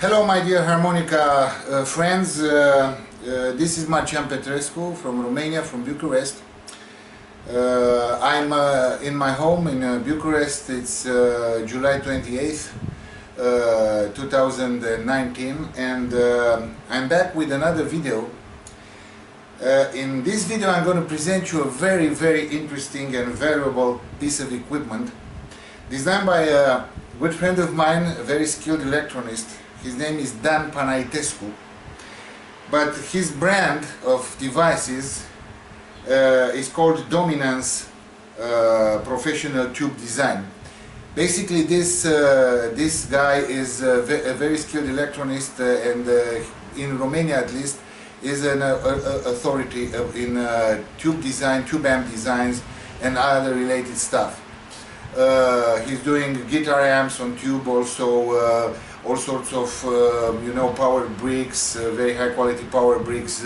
Hello my dear harmonica friends, this is Marcian Petrescu from Romania, from Bucharest. I'm in my home in Bucharest. It's July 28th, 2019, and I'm back with another video. In this video I'm going to present you a very, very interesting and valuable piece of equipment designed by a good friend of mine, a very skilled electronist. His name is Dan Panaitescu, but his brand of devices is called Dominance Professional Tube Design. Basically, this guy is a very skilled electronist, and in Romania at least is an authority in tube design, tube amp designs, and other related stuff. He's doing guitar amps on tube, also all sorts of you know, power bricks, very high quality power bricks,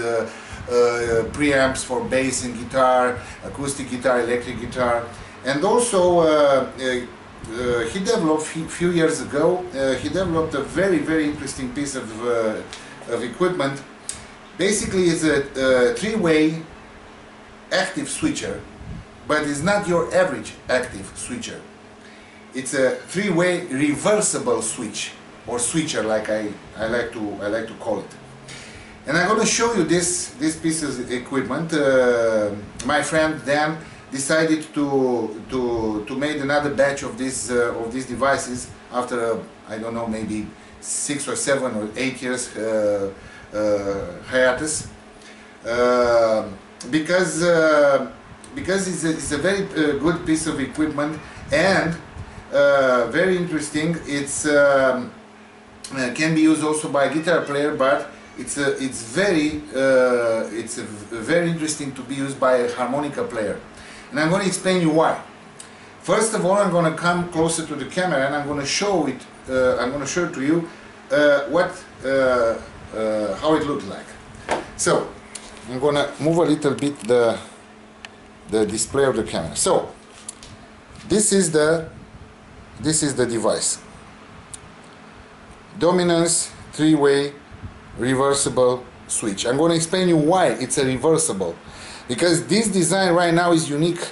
preamps for bass and guitar, acoustic guitar, electric guitar, and also he developed a few years ago. He developed a very, very interesting piece of equipment. Basically, it's a three-way active switcher, but it's not your average active switcher. It's a three-way reversible switch, or switcher, like I like to call it. And I'm going to show you this piece of equipment. My friend Dan decided to make another batch of these devices after I don't know, maybe 6 or 7 or 8 years hiatus, because it's a very good piece of equipment, and very interesting. It's can be used also by a guitar player, but it's very interesting to be used by a harmonica player, and I'm going to explain you why. First of all, I'm going to come closer to the camera, and I'm going to show it. I'm going to show to you how it looked like. So I'm going to move a little bit the display of the camera. So this is the device. Dominance three-way reversible switch. I'm going to explain you why it's a reversible, because this design right now is unique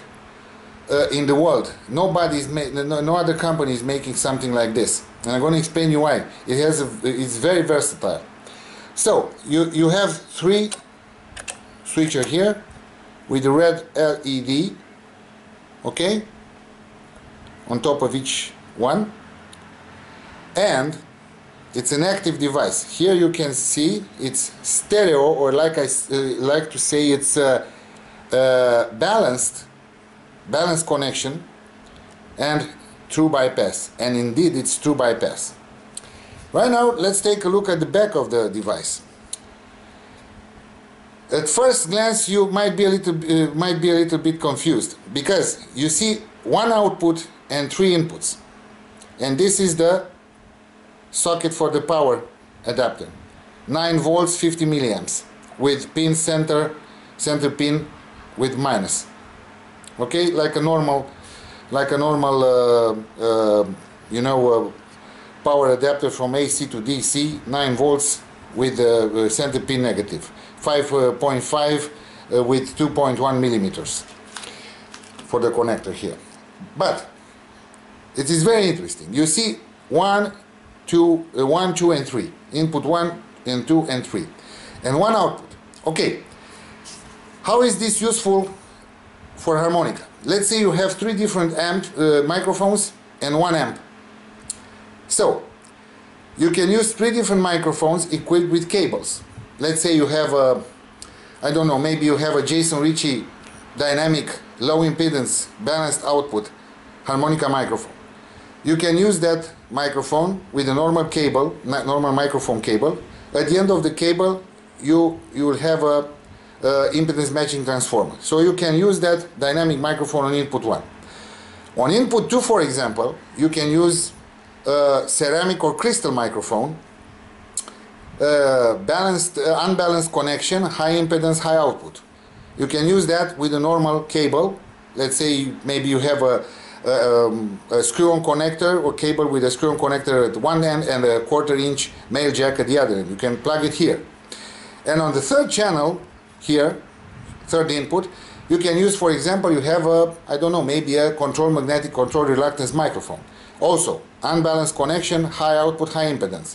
in the world. No other company is making something like this, and I'm going to explain you why. It's very versatile. So you have three switcher here with the red LED, okay, on top of each one, and it's an active device. Here you can see it's stereo, or like I like to say, it's a balanced connection and true bypass. And indeed, it's true bypass. Right now, let's take a look at the back of the device. At first glance, you might be a little bit confused, because you see one output and three inputs, and this is the socket for the power adapter, 9 volts, 50 milliamps, with pin center pin with minus. Okay, like a normal, you know, power adapter from AC to DC, 9 volts with center pin negative, 5.5 with 2.1 millimeters for the connector here. But it is very interesting. You see one, two, and three. Input 1 and 2 and 3, and one output. Okay, how is this useful for harmonica? Let's say you have three different microphones and one amp. So you can use three different microphones equipped with cables. Let's say you have a, I don't know, maybe you have a Jason Ricci dynamic low impedance balanced output harmonica microphone. You can use that microphone with a normal microphone cable. At the end of the cable, you will have a impedance matching transformer. So you can use that dynamic microphone on input 1. On input 2, for example, you can use a ceramic or crystal microphone, unbalanced connection, high impedance, high output. You can use that with a normal cable. Let's say maybe you have a a screw-on connector or cable with a screw-on connector at one end and a 1/4-inch male jack at the other end. You can plug it here. And on the third channel here, third input, you can use, for example, you have a, I don't know, maybe a control magnetic, control reluctance microphone. Also, unbalanced connection, high output, high impedance.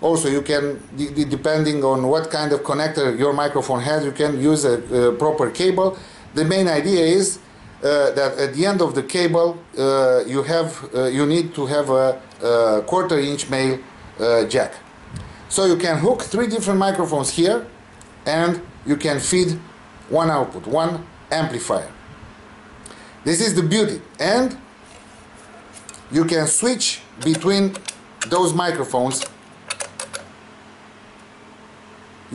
Also, you can, depending on what kind of connector your microphone has, you can use a proper cable. The main idea is that at the end of the cable, you need to have a 1/4-inch male jack. So you can hook 3 different microphones here, and you can feed one output, one amplifier. This is the beauty, and you can switch between those microphones.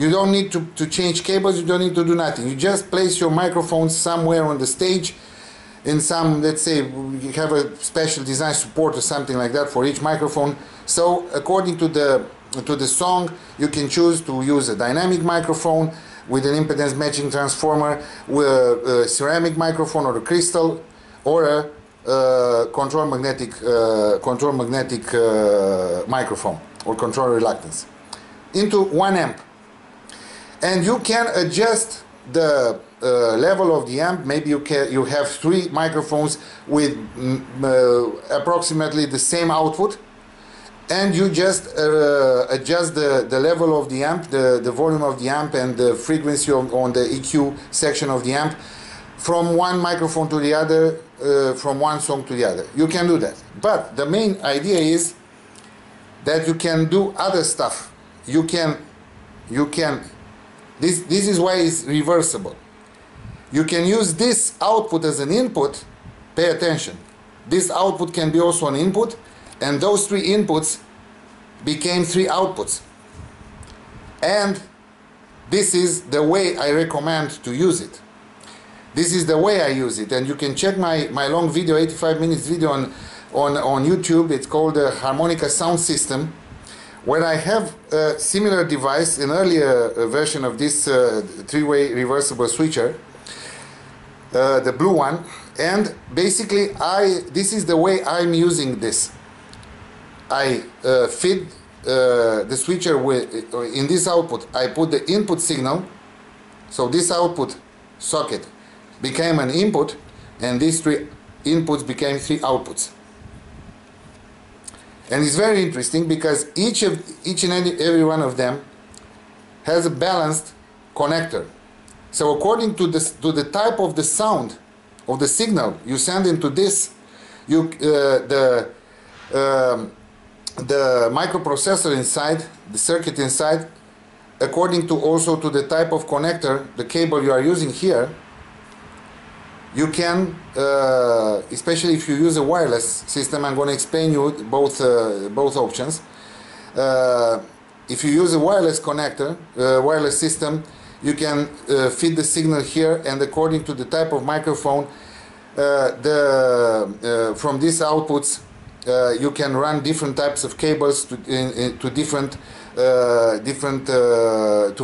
You don't need to change cables, you don't need to do nothing. You just place your microphone somewhere on the stage in some, let's say, you have a special design support or something like that for each microphone. So according to the song, you can choose to use a dynamic microphone with an impedance matching transformer, with a ceramic microphone or a crystal, or a control magnetic microphone or control reluctance into one amp. And you can adjust the level of the amp. Maybe you have 3 microphones with approximately the same output, and you just adjust the level of the amp, the volume of the amp, and the frequency on the EQ section of the amp from one microphone to the other, from one song to the other. You can do that. But the main idea is that you can do other stuff. This is why it's reversible. You can use this output as an input. Pay attention. This output can be also an input, and those 3 inputs became 3 outputs. And this is the way I recommend to use it. This is the way I use it, and you can check my long video, 85 minutes video on YouTube. It's called the Harmonica Sound System, where I have a similar device, an earlier version of this 3-way reversible switcher, the blue one, and basically this is the way I'm using this. I feed the switcher with, in this output, I put the input signal, so this output socket became an input, and these 3 inputs became 3 outputs. And it's very interesting because each and every one of them has a balanced connector. So according to the type of the sound of the signal you send into this, the microprocessor inside, the circuit inside, according to also to the type of connector, the cable you are using here, you can, especially if you use a wireless system, I'm going to explain you both options. If you use a wireless connector, wireless system, you can feed the signal here, and according to the type of microphone, from these outputs, you can run different types of cables to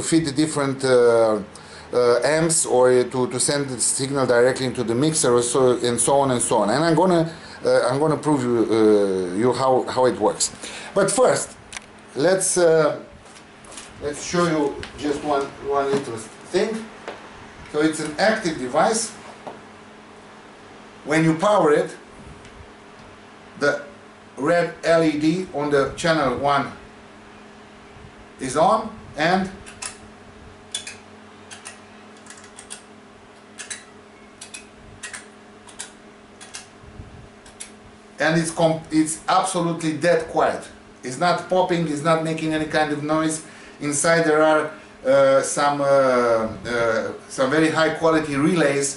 feed the different amps, or to send the signal directly into the mixer, or so, and so on and so on. And I'm gonna prove you how it works. But first, let's show you just one little thing. So it's an active device. When you power it, the red LED on the channel 1 is on, and it's absolutely dead quiet. It's not popping, it's not making any kind of noise. Inside there are some very high quality relays,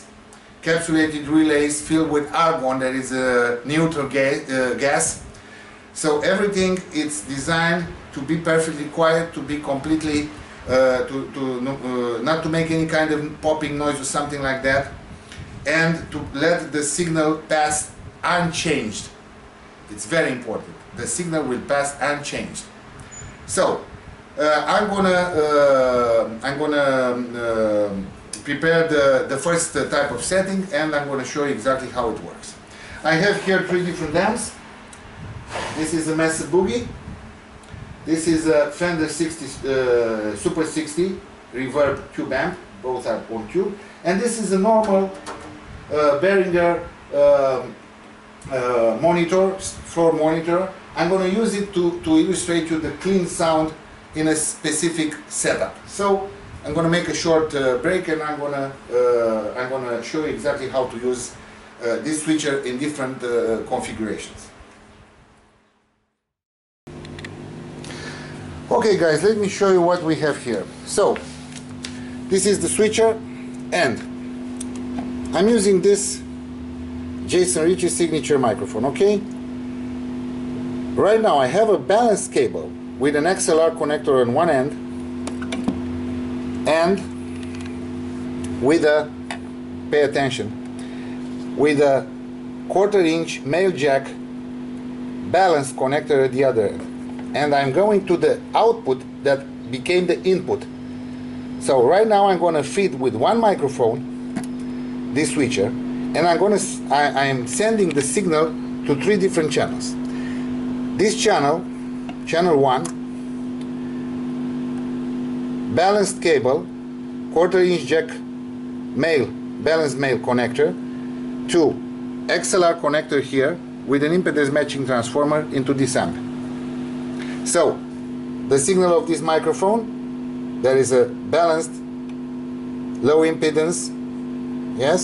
encapsulated relays filled with argon, that is a neutral gas. So everything is designed to be perfectly quiet, to be completely, not to make any kind of popping noise or something like that, and to let the signal pass unchanged. It's very important. The signal will pass unchanged. So I'm gonna prepare the first type of setting, and I'm going to show you exactly how it works. I have here three different amps. This is a Mesa Boogie. This is a Fender Super 60 reverb tube amp. Both are on tube. And this is a normal Behringer floor monitor. I'm going to use it to illustrate you the clean sound in a specific setup. So I'm going to make a short break, and I'm going to show you exactly how to use this switcher in different configurations. Okay guys, let me show you what we have here. So this is the switcher, and I'm using this Jason Ricci signature microphone, okay? Right now I have a balanced cable with an XLR connector on one end and with a, pay attention, with a 1/4" male jack balanced connector at the other end. And I'm going to the output that became the input. So right now I'm going to feed with one microphone, this switcher, and I am sending the signal to three different channels. This channel, channel 1, balanced cable, 1/4" jack male, balanced male connector, to XLR connector here with an impedance matching transformer into this amp. So the signal of this microphone, there is a balanced, low impedance, yes,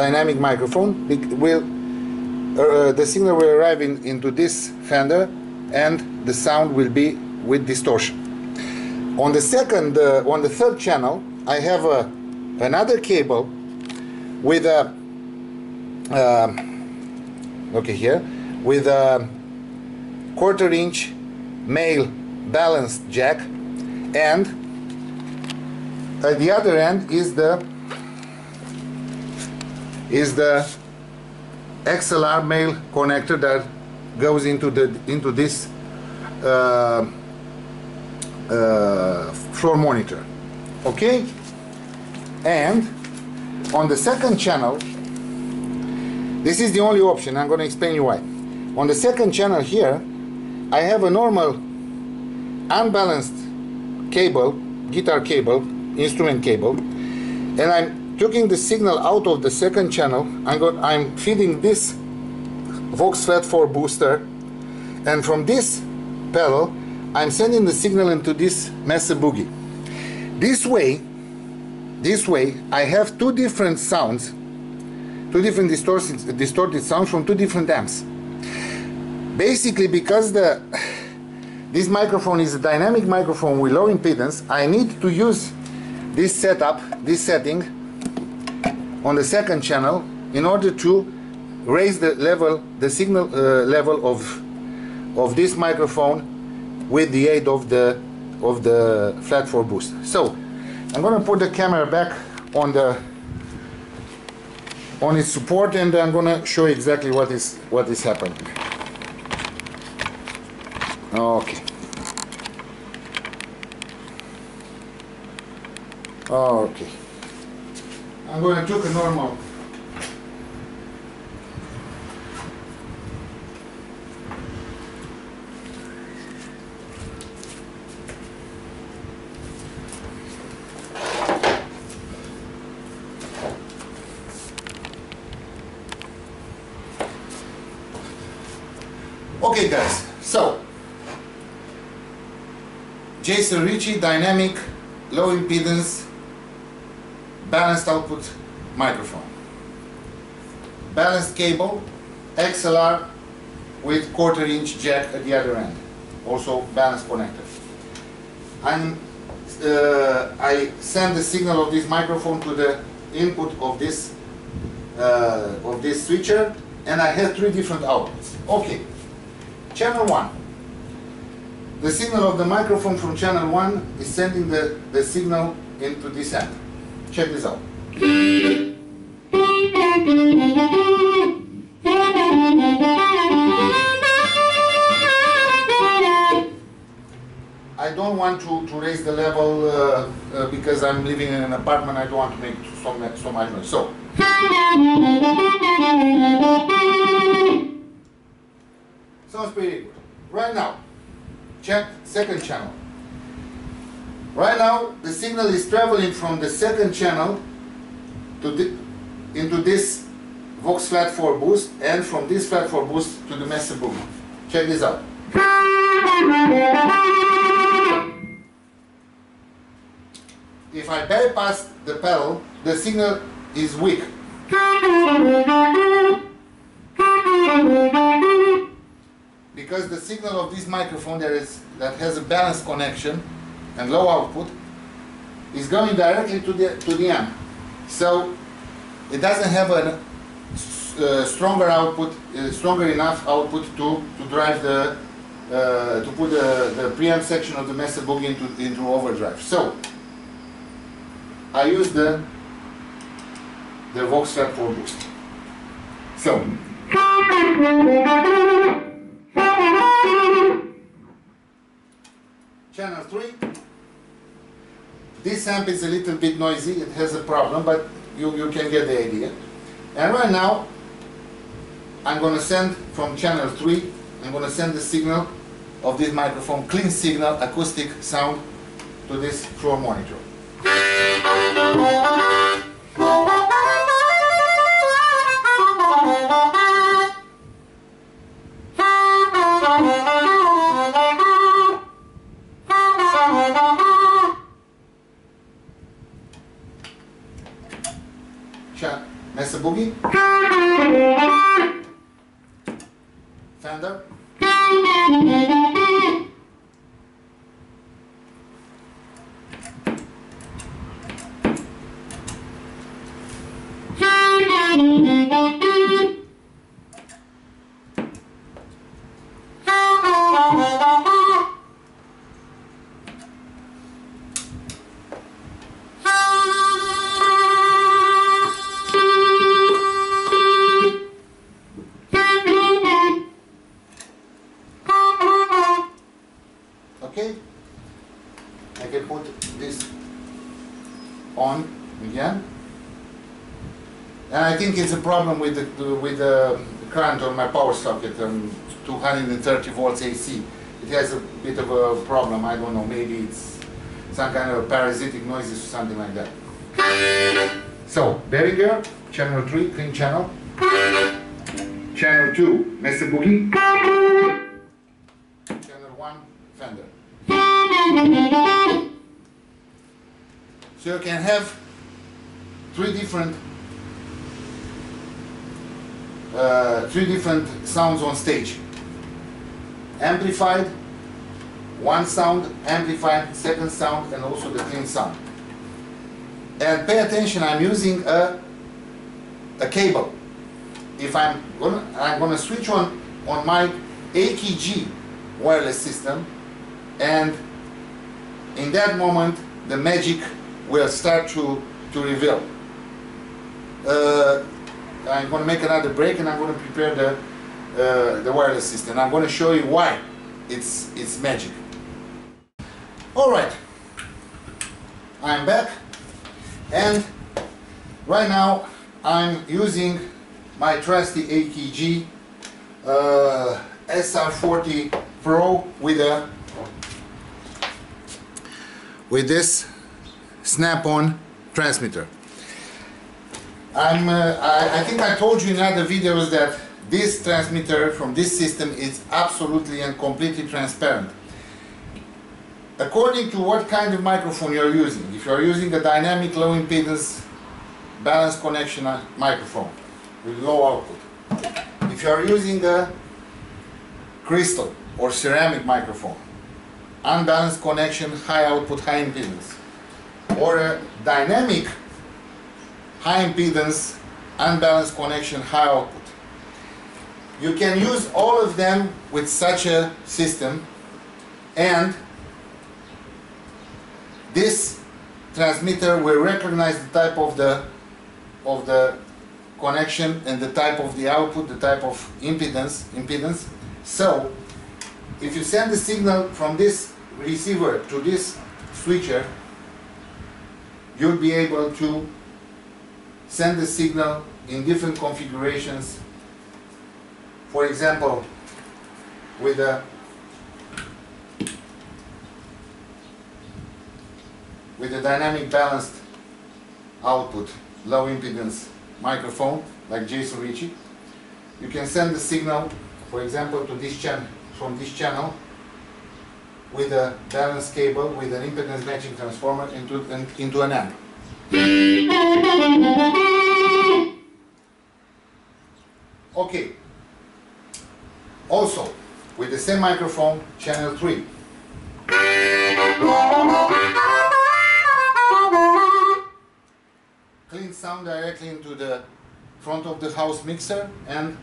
dynamic microphone. The signal will arrive into this Fender, and the sound will be with distortion. On the third channel, I have another cable with a with a 1/4" male balanced jack, and at the other end is the XLR male connector that goes into this floor monitor, okay? And on the second channel, this is the only option. I'm going to explain you why. On the second channel here, I have a normal unbalanced cable, guitar cable, instrument cable, and I'm taking the signal out of the second channel. I'm feeding this VOX Flat 4 booster, and from this pedal I'm sending the signal into this Mesa Boogie. This way I have two different sounds, two different distorted sounds from two different amps, basically, because this microphone is a dynamic microphone with low impedance. I need to use this setup, this setting on the second channel, in order to raise the level, the signal level of this microphone with the aid of the Flat 4 boost. So I'm going to put the camera back on its support, and I'm going to show you exactly what is happening. Okay. Okay, I'm going to take a normal . Okay guys, so Jason Ricci, dynamic, low impedance, balanced output microphone, balanced cable, XLR with 1/4" jack at the other end, also balanced connector. I send the signal of this microphone to the input of this switcher, and I have three different outputs. Okay, channel 1. The signal of the microphone from channel 1 is sending the signal into this amp. Check this out. I don't want to raise the level because I'm living in an apartment. I don't want to make so much noise. So. Sounds pretty good. Right now, check second channel. Right now, the signal is traveling from the second channel to into this Vox flat 4 boost, and from this flat 4 boost to the Mesa Boogie. Check this out. If I bypass the pedal, the signal is weak. Because the signal of this microphone that has a balanced connection and low output is going directly to the amp, so it doesn't have a stronger output, stronger enough output to drive the to put the preamp section of the Mesa Boogie into overdrive. So I use the Vox Flat 4 boost. So channel 3. This amp is a little bit noisy, it has a problem, but you can get the idea. And right now, I'm going to send from channel 3, I'm going to send the signal of this microphone, clean signal, acoustic sound, to this floor monitor. Mesa Boogie, Fender, it's a problem with the current on my power socket, 230 volts AC. It has a bit of a problem, I don't know, maybe it's some kind of parasitic noises or something like that. So, Behringer, channel 3, clean channel. Channel 2, Mesa Boogie. Channel 1, Fender. So you can have 3 different sounds on stage. Amplified, one sound, amplified, second sound, and also the clean sound. And pay attention, I'm using a cable. If I'm gonna switch on my AKG wireless system, and in that moment the magic will start to reveal. I'm going to make another break, and I'm going to prepare the wireless system. I'm going to show you why it's magic. All right, I'm back, and right now I'm using my trusty AKG SR40 Pro with this snap-on transmitter. I think I told you in other videos that this transmitter from this system is absolutely and completely transparent. According to what kind of microphone you're using, if you're using a dynamic low impedance balanced connection microphone with low output, if you're using a crystal or ceramic microphone, unbalanced connection, high output, high impedance, or a dynamic high impedance, unbalanced connection, high output. You can use all of them with such a system, and this transmitter will recognize the type of the connection and the type of the output, the type of impedance. So, if you send the signal from this receiver to this switcher, you'll be able to send the signal in different configurations. For example, with a dynamic balanced output, low impedance microphone like Jason Ricci, you can send the signal, for example, to this channel, from this channel, with a balanced cable with an impedance matching transformer into an amp. Okay. Also, with the same microphone, channel 3. Clean sound directly into the front of the house mixer, and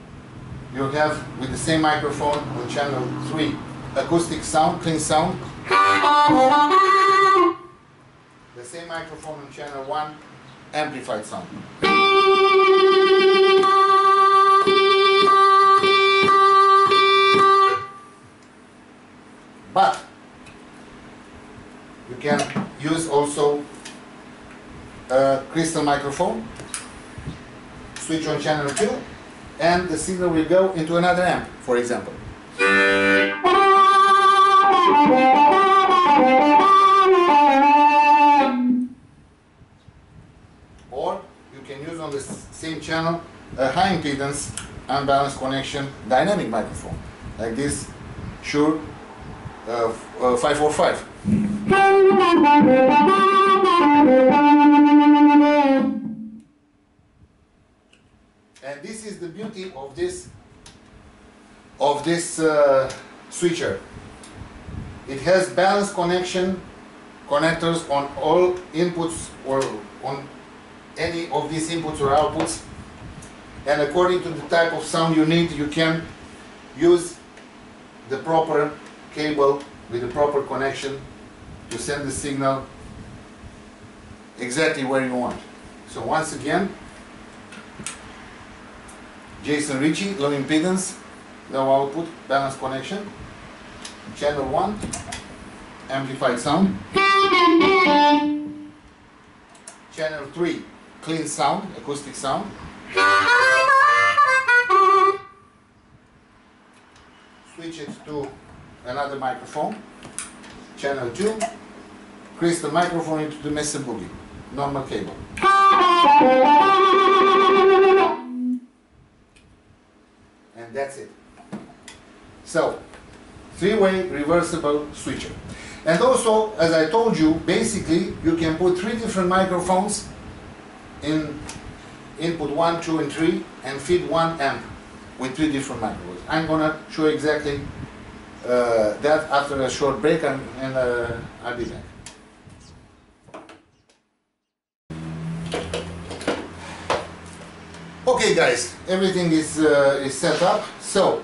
you have, with the same microphone on channel 3, acoustic sound, clean sound. The same microphone on channel 1, amplified sound. But you can use also a crystal microphone, switch on channel 2, and the signal will go into another amp, for example. Or you can use on the same channel a high impedance, unbalanced connection, dynamic microphone, like this Shure 545. And this is the beauty of this switcher. It has balanced connectors on all inputs, or on any of these inputs or outputs, and according to the type of sound you need, you can use the proper cable with the proper connection to send the signal exactly where you want. So once again, Jason Ricci, low impedance, low output, balanced connection, channel 1, amplified sound, channel 3, clean sound, acoustic sound, switch it to another microphone, channel 2, crystal microphone into the Mesa Boogie, normal cable. And that's it. So, three-way reversible switcher. And also, as I told you, basically you can put three different microphones in input 1, 2 and 3 and feed one amp with three different microphones. I'm gonna show exactly that after a short break, and I'll be back. Okay guys, everything is set up. So,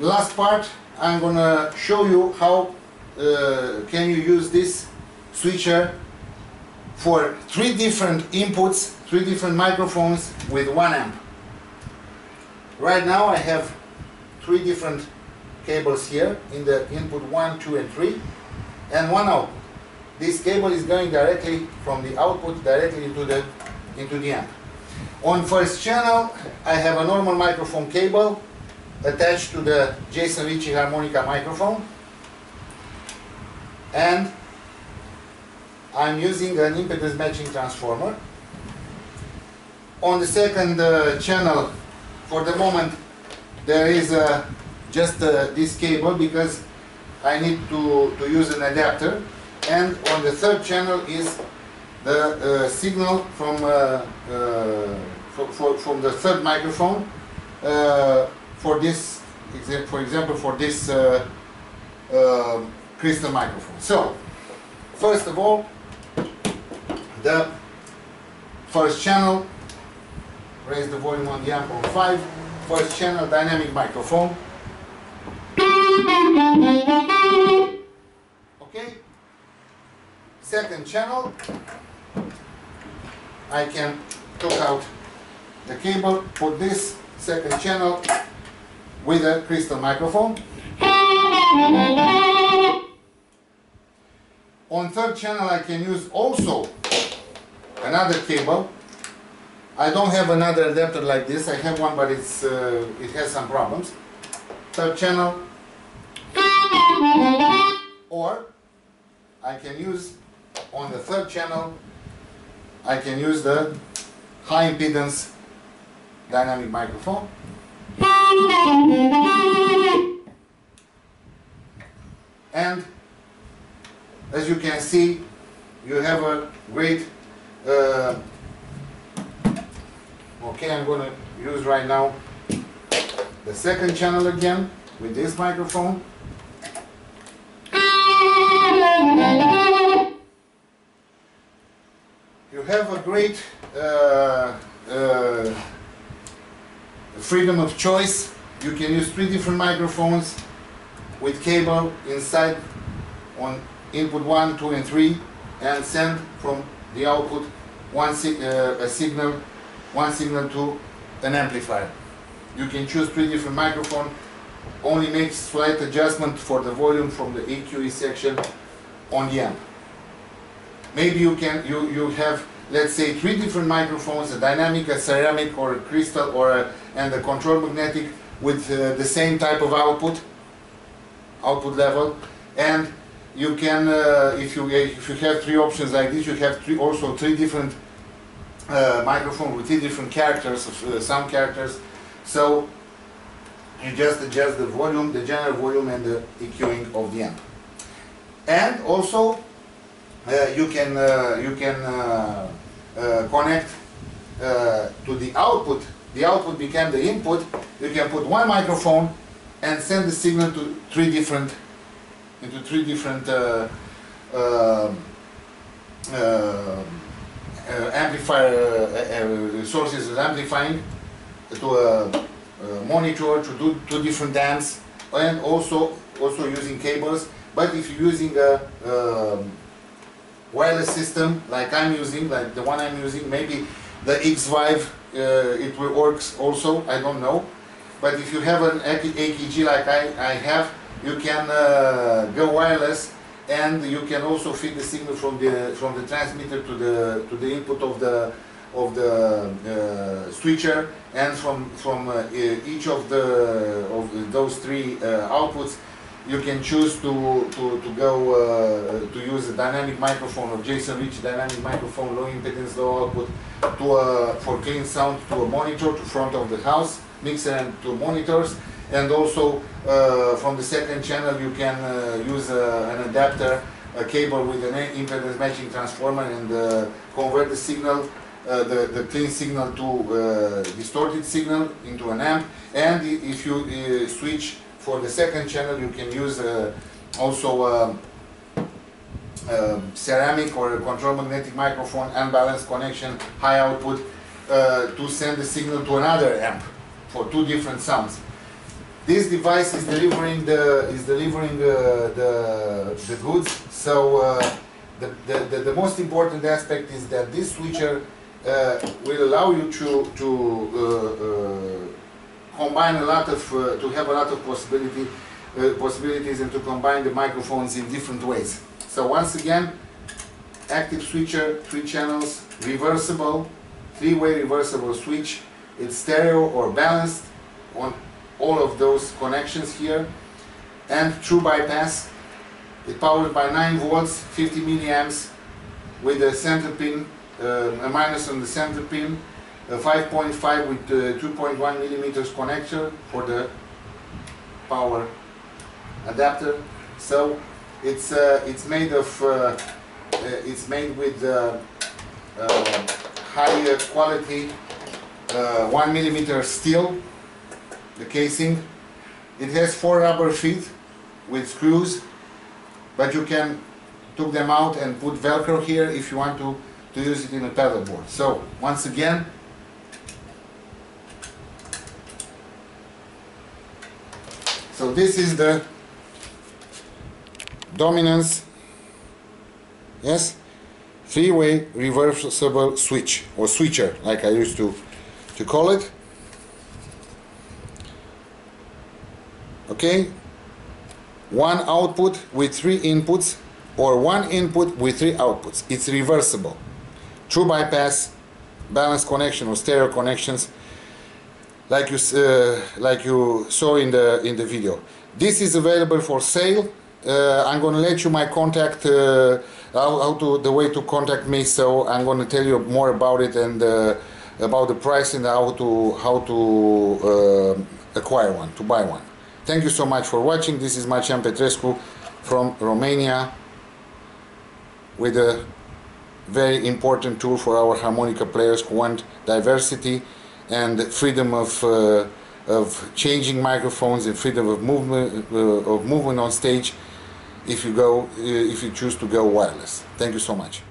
last part, I'm gonna show you how can you use this switcher for three different inputs, three different microphones with one amp. Right now I have three different cables here in the input 1, 2 and 3, and one output. This cable is going directly from the output directly into the amp. On first channel I have a normal microphone cable attached to the Jason Ricci harmonica microphone, and I'm using an impedance matching transformer. On the second channel, for the moment there is just this cable, because I need to use an adapter. And on the third channel is the signal from the third microphone for this crystal microphone. So, first of all, the first channel, raise the volume on the amp on 5, first channel dynamic microphone. Okay, second channel, I can took out the cable, put this second channel with a crystal microphone. On third channel I can use also another cable I don't have another adapter like this. I have one, but it's it has some problems. Third channel, or I can use on the third channel. I can use the high impedance dynamic microphone. And as you can see, you have a great okay, I'm going to use right now the second channel again with this microphone. You have a great freedom of choice. You can use three different microphones with cable inside on input 1, 2 and 3 and send from the output one signal to an amplifier. You can choose three different microphones, only make slight adjustment for the volume from the EQE section on the amp. Maybe you can you have, let's say, three different microphones, a dynamic, a ceramic, or a crystal, or and a control magnetic with the same type of output level. And you can, if you have three options like this, you have also three different microphones with three different characters, sound characters. So you just adjust the volume, the general volume, and the EQing of the amp. And also you can connect to the output. The output became the input. You can put one microphone and send the signal to three different amplifier sources of amplifying, to a monitor, to do two different amps, and also using cables. But if you're using a wireless system like I'm using, like the one I'm using, maybe the X-Vive it will work also. I don't know. But if you have an AKG like I have, you can go wireless, and you can also feed the signal from the transmitter to the input of the switcher, and from each of those three outputs, you can choose to use a dynamic microphone of Jason Ricci, dynamic microphone, low impedance, low output, for clean sound, to a monitor, to front of the house mixer, and to monitors. And also from the second channel you can use an adapter, a cable with an impedance matching transformer, and convert the signal, the clean signal to distorted signal into an amp. And if you switch for the second channel, you can use also a ceramic or a control magnetic microphone, unbalanced connection, high output, to send the signal to another amp for two different sounds. This device is delivering the goods. So the most important aspect is that this switcher will allow you to combine a lot of to have a lot of possibilities, and to combine the microphones in different ways. So once again, active switcher, three channels, reversible, three-way reversible switch. It's stereo or balanced on all of those connections here, and true bypass. It powered by 9 volts, 50 milliamps, with a center pin, a minus on the center pin, a 5.5 with 2.1 millimeters connector for the power adapter. So it's made with high quality 1 millimeter steel. The casing, it has four rubber feet with screws, but you can take them out and put Velcro here if you want to use it in a pedal board. So once again, so this is the Dominance, yes, three-way reversible switch, or switcher, like I used to call it. Okay, one output with three inputs, or one input with three outputs. It's reversible. True bypass, balance connection or stereo connections, like you saw in the video. This is available for sale. I'm going to let you my contact, the way to contact me. So I'm going to tell you more about it and about the price and how to acquire one, to buy one. Thank you so much for watching. This is Marcian Petrescu from Romania with a very important tool for our harmonica players who want diversity and freedom of changing microphones and freedom of movement on stage if you choose to go wireless. Thank you so much.